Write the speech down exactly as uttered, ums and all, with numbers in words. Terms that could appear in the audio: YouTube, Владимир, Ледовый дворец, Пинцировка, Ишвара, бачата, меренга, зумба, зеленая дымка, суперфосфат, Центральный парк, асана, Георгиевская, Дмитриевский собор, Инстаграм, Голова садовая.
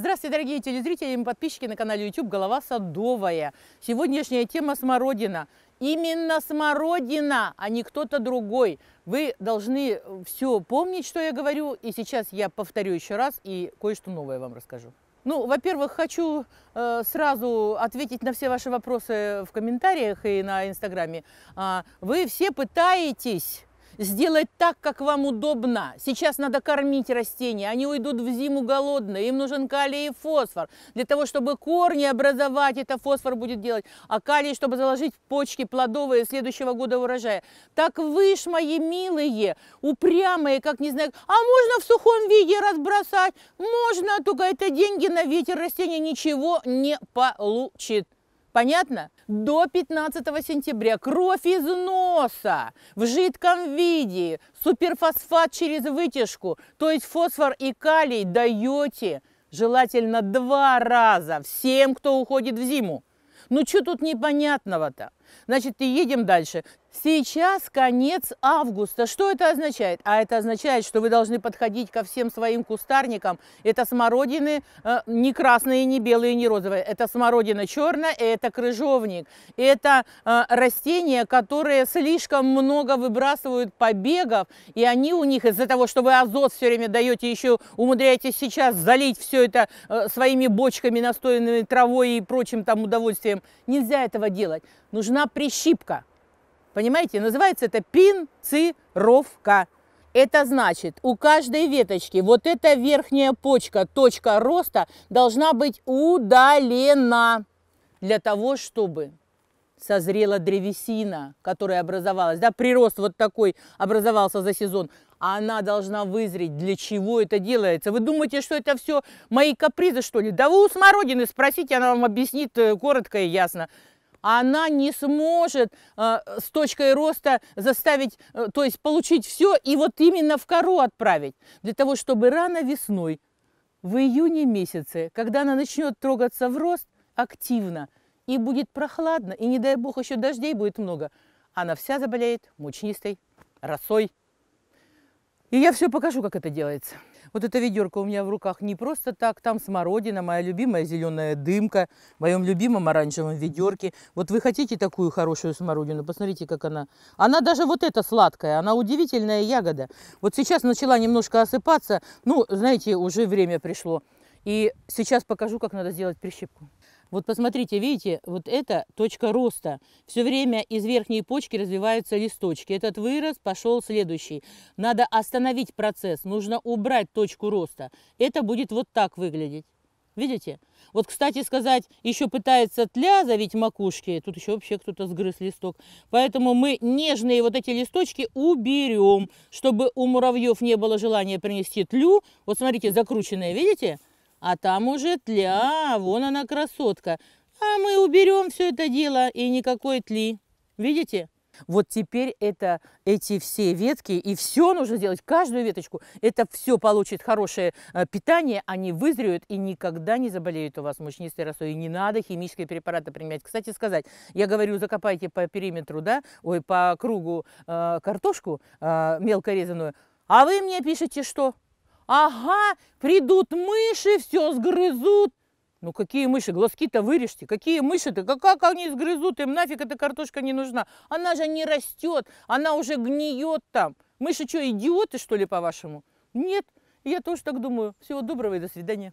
Здравствуйте, дорогие телезрители и подписчики на канале YouTube «Голова садовая». Сегодняшняя тема — смородина. Именно смородина, а не кто-то другой. Вы должны все помнить, что я говорю, и сейчас я повторю еще раз и кое-что новое вам расскажу. Ну, во-первых, хочу э, сразу ответить на все ваши вопросы в комментариях и на Инстаграме. А, вы все пытаетесь сделать так, как вам удобно. Сейчас надо кормить растения, они уйдут в зиму голодные, им нужен калий и фосфор. Для того, чтобы корни образовать, это фосфор будет делать, а калий, чтобы заложить в почки плодовые следующего года урожая. Так вы ж, мои милые, упрямые, как не знаю, а можно в сухом виде разбросать? Можно, только это деньги на ветер, растения ничего не получит. Понятно? До пятнадцатого сентября кровь из носа в жидком виде, суперфосфат через вытяжку, то есть фосфор и калий даете желательно два раза всем, кто уходит в зиму. Ну что тут непонятного-то? Значит, и едем дальше. Сейчас конец августа. Что это означает? А это означает, что вы должны подходить ко всем своим кустарникам. Это смородины э, не красные, не белые, не розовые. Это смородина черная, это крыжовник. Это э, растения, которые слишком много выбрасывают побегов. И они у них из-за того, что вы азот все время даете, еще умудряетесь сейчас залить все это э, своими бочками, настоянными травой и прочим там удовольствием. Нельзя этого делать. Нужна прищипка, понимаете? Называется это пинцировка. Это значит, у каждой веточки вот эта верхняя почка, точка роста, должна быть удалена для того, чтобы созрела древесина, которая образовалась, да, прирост вот такой образовался за сезон, а она должна вызреть. Для чего это делается? Вы думаете, что это все мои капризы, что ли? Да вы у смородины спросите, она вам объяснит коротко и ясно. Она не сможет э, с точкой роста заставить, э, то есть получить все и вот именно в кору отправить. Для того, чтобы рано весной, в июне месяце, когда она начнет трогаться в рост активно, и будет прохладно, и не дай бог еще дождей будет много, она вся заболеет мучнистой росой. И я все покажу, как это делается. Вот эта ведерко у меня в руках не просто так. Там смородина, моя любимая зеленая дымка, в моем любимом оранжевом ведерке. Вот вы хотите такую хорошую смородину? Посмотрите, как она. Она даже вот эта сладкая, она удивительная ягода. Вот сейчас начала немножко осыпаться. Ну, знаете, уже время пришло. И сейчас покажу, как надо сделать прищипку. Вот посмотрите, видите, вот это точка роста. Все время из верхней почки развиваются листочки. Этот вырос, пошел следующий. Надо остановить процесс, нужно убрать точку роста. Это будет вот так выглядеть. Видите? Вот, кстати сказать, еще пытается тля завить макушки. Тут еще вообще кто-то сгрыз листок. Поэтому мы нежные вот эти листочки уберем, чтобы у муравьев не было желания принести тлю. Вот смотрите, закрученные, видите? А там уже тля, вон она, красотка. А мы уберем все это дело и никакой тли. Видите? Вот теперь это, эти все ветки, и все нужно делать, каждую веточку. Это все получит хорошее питание, они вызреют и никогда не заболеют у вас мучнистой росой. И не надо химические препараты применять. Кстати сказать, я говорю, закопайте по периметру, да, ой, по кругу э, картошку э, мелко резаную, а вы мне пишете, что... Ага, придут мыши, все сгрызут. Ну какие мыши? Глазки-то вырежьте. Какие мыши-то? Как они сгрызут? Им нафиг эта картошка не нужна. Она же не растет, она уже гниет там. Мыши что, идиоты, что ли, по-вашему? Нет, я тоже так думаю. Всего доброго и до свидания.